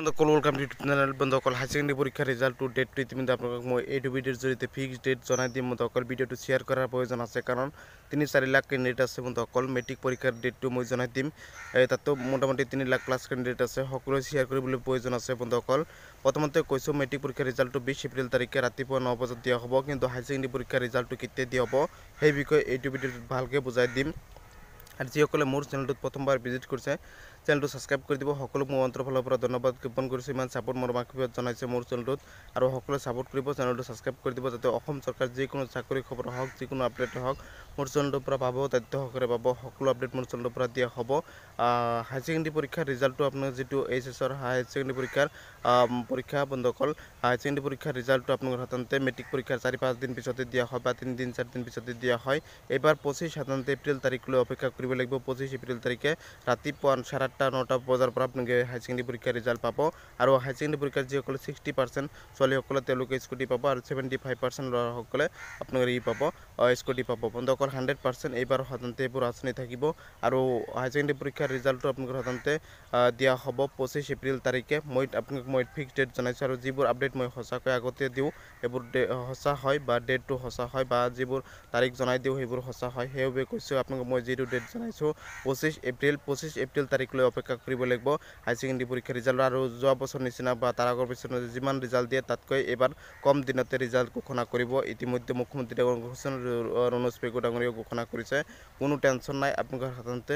বন্ধু welcome YouTube channel বন্ধুসকল high secondary পরীক্ষার রেজাল্ট ডেট ইতিমধ্যে আপনাদের মই এই ভিডিওর জড়িয়ে ফিক্স ডেট জানাই দিম। বন্ধুসকল ভিডিওটি শেয়ার করার প্রয়োজন আছে, কারণ 3-4 লাখ ক্যান্ডিডেট আছে। বন্ধুসকল মেট্রিক পরীক্ষার ডেটটি মই জানাই দিম। তাতো মোটামুটি 3 লাখ প্লাস ক্যান্ডিডেট আছে, সকলোৱে শেয়ার কৰিবলৈ প্রয়োজন আছে। বন্ধুসকল প্রথমতে কৈছো মেট্রিক পরীক্ষার রেজাল্টটো 20 এপ্রিল তারিখে রাতিপুৱা 9 বজাত দিয়া হব, কিন্তু হাই সেকেন্ডারি পরীক্ষার রেজাল্টটো কেতিয়া দিয়া হব সেই বিষয়ে এই ভিডিওত ভালকে বুঝাই দিম। আর যিসকলে মোৰ চ্যানেলটোত প্রথমবার ভিজিট কৰিছে চ্যানেলটো সাবস্ক্রাইব করে দিব। সকল মোৰ অন্তৰফালৰ পৰা ধন্যবাদ জ্ঞাপন কৰিছোঁ, ইমান সাপোর্ট মোৰ মাখিবত জনাইছে মোৰ চ্যানেলটোত। আৰু সকলে সাপোর্ট কৰিব, চ্যানেলটো সাবস্ক্রাইব কৰি দিব, যাতে অসম চৰকাৰ যিকোনো চাকৰি খবৰ হওক, যিকোনো আপডেট হওক মোৰ চ্যানেলটোৰ পৰা পাব, তথ্য সহকাৰে পাব। সকলো আপডেট মোৰ চ্যানেলটোৰ পৰা দিয়া হ'ব। হাই সেকেন্ডারি পৰীক্ষাৰ ৰিজাল্টটো আপোনাৰ যেটো এইচএছৰ হাই সেকেন্ডারি পৰীক্ষাৰ পৰীক্ষা বন্ধুসকল হাই সেকেন্ডারি পৰীক্ষাৰ ৰিজাল্টটো আপোনাৰ সাধাৰণতে মেট্ৰিক পৰীক্ষাৰ 4-5 দিন পিছতে দিয়া হয় বা 3-4 দিন পিছতে দিয়া হয়। এইবাৰ 25-27 এপ্রিল তাৰিখলৈ অপেক্ষা কৰিব লাগিব। 25 এপ্রিল তাৰিখে ৰাতিপুৱা 8:30-9 বজাৰ পৰা আপোনালোকে হাই সেকেন্ডারি পৰীক্ষাৰ ৰিজাল্ট পাব। আৰু হাই সেকেন্ডারি পৰীক্ষাৰ যিসকলে 60% ছোৱালীসকলে তেওঁলোকে স্কুটি পাব, আৰু 75% ল'ৰাসকলে আপোনালোকে ই পাব স্কুটি পাব। বন্ধুসকল 100% এইবাৰ সাধাৰণতে এইবোৰ আঁচনি থাকিব। আৰু হাই সেকেন্ডারি পৰীক্ষাৰ ৰিজাল্টটো আপোনালোকে সাধাৰণতে দিয়া হ'ব 25 এপ্রিল তাৰিখে। মই আপোনাক মই ফিক্স ডেট জনাইছোঁ, আৰু যিবোৰ আপডেট মই সঁচাকৈ আগতে দিওঁ এইবোৰ সঁচা হয় বা ডেটটো সঁচা হয় বা যিবোৰ তাৰিখ জনাই দিওঁ সেইবোৰ সঁচা হয়। সেইবাবে কৈছোঁ আপোনাক মই যিটো ডেট জনাইছোঁ 25 এপ্রিল তাৰিখ অপেক্ষা কৰিব লাগিব হাই সেকেন্ডারি পৰীক্ষাৰ ৰিজাল্ট। আৰু যোৱা বছৰ নিচিনা বা তাৰ আগৰ বছৰ যিমান ৰিজাল্ট দিয়ে তাতকৈ এবাৰ কম দিনতে ৰিজাল্ট ঘোষণা কৰিব। ইতিমধ্যে মুখ্যমন্ত্ৰী ৰণোজ পেগুই ডাঙৰীয়াই ঘোষণা কৰিছে, কোনো টেনশ্যন নাই। আপোনালোকে সাধাৰণতে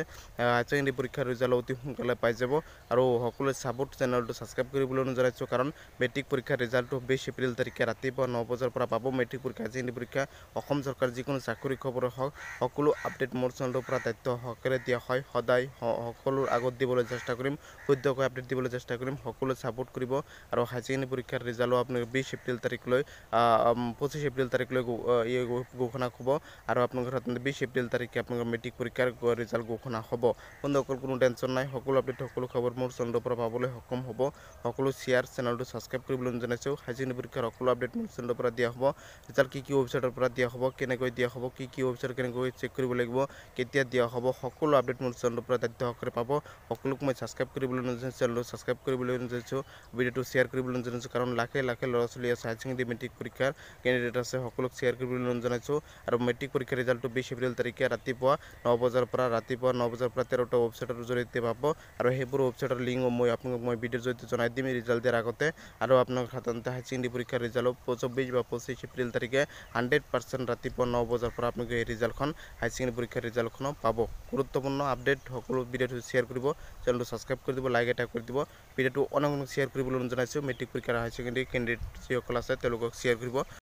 হাই সেকেন্ডারি পৰীক্ষাৰ ৰিজাল্ট অতি সোনকালে পাই যাব। আৰু সকলোৱে সাপোৰ্ট চেনেলটো সাবস্ক্রাইব কৰিবলৈ জনাইছোঁ, কাৰণ মেট্ৰিক পৰীক্ষাৰ ৰিজাল্টটো 20 এপ্রিল তাৰিখে ৰাতিপুৱা 9 বজাৰ পৰা পাব। মেট্ৰিক পৰীক্ষা হাই সেকেন্ডারি পৰীক্ষা অসম চৰকাৰ যিকোনো চাকৰি খবৰ হওক সকলো আপডেট মোৰ চেনেলটোৰ পৰা তথ্য সহকাৰে দিয়া হয়। সদায় সকলোৰ আগত দিবলৈ চেষ্টা কৰিম, শুদ্ধকৈ আপডেট দিবলৈ চেষ্টা কৰিম। সকলোৱে সাপোর্ট কৰিব। আৰু হাই সেকেন্ডারি পৰীক্ষাৰ ৰিজাল্ট আপোনালোকে 20 এপ্রিল তাৰিখলৈ 25 এপ্রিল তাৰিখলৈ ঘোষণা হ'ব। আৰু আপোনালোকৰ সাধাৰণতে 20 এপ্রিল তাৰিখে আপোনালোকৰ মেট্ৰিক পৰীক্ষাৰ ৰিজাল্ট ঘোষণা হ'ব। বন্ধুসকল কোনো টেনশ্যন নাই, সকলো আপডেট সকলো খবৰ মোৰ চেনেলৰ পৰা পাবলৈ সক্ষম হ'ব। সকলো শ্বেয়াৰ চেনেলটো সাবস্ক্রাইব কৰিবলৈ জনাইছোঁ। হাই সেকেন্ডারি পৰীক্ষাৰ সকলো আপডেট মোৰ চেনেলৰ পৰা দিয়া হ'ব। ৰিজাল্ট কি কি ৱেবছাইটৰ পৰা দিয়া হ'ব, কেনেকৈ দিয়া হ'ব, কি কি ৱেবছাইট কেনেকৈ চেক কৰিব লাগিব, কেতিয়া দিয়া হ'ব, সকলো আপডেট মোৰ চেনেলৰ পৰা তথ্য সহকাৰে পাব। সকলোক মই সাবস্ক্রাইব কৰিবলৈ চেনেলটো সাবস্ক্রাইব কৰিবলৈ জনাইছোঁ, ভিডিঅ'টো শ্বেয়াৰ কৰিবলৈ জনাইছোঁ, কাৰণ লাখে লাখে ল'ৰা ছোৱালী আছে, হাই সেকেন্ডারি মেট্ৰিক পৰীক্ষাৰ কেণ্ডিডেট আছে, সকলোক শ্বেয়াৰ কৰিবলৈ জনাইছোঁ। আৰু মেট্ৰিক পৰীক্ষাৰ ৰিজাল্টটো 20 এপ্রিল তাৰিখে ৰাতিপুৱা 9 বজাৰ পৰা 13টা ৱেবছাইটৰ জৰিয়তে পাব। আৰু সেইবোৰ ৱেবছাইটৰ লিংক মই আপোনাক মই ভিডিঅ'ৰ জৰিয়তে জনাই দিম ৰিজাল্ট দিয়াৰ আগতে। আৰু আপোনাক সাধাৰণতে হাই সেকেন্ডারি পৰীক্ষাৰ ৰিজাল্ট 24 বা 25 এপ্রিল তাৰিখে 100% ৰাতিপুৱা 9 বজাৰ পৰা আপোনালোকে এই ৰিজাল্টখন হাই সেকেন্ডারি পৰীক্ষাৰ ৰিজাল্টখন পাব। গুৰুত্বপূৰ্ণ আপডেট সকলো ভিডিঅ'টো শ্বেয়াৰ কৰিব, চ্যানেলটো সাবস্ক্রাইব করে দিব, লাইক এটা করে দিব, ভিডিওটো অনেক অনেক শেয়ার কৰিবলৈ জনাইছোঁ। মেট্রিক পৰীক্ষাৰ হাই সেকেন্ডারি ক্যান্ডিডেট যিসকল আছে তেওঁলোকক শেয়ার কৰিব।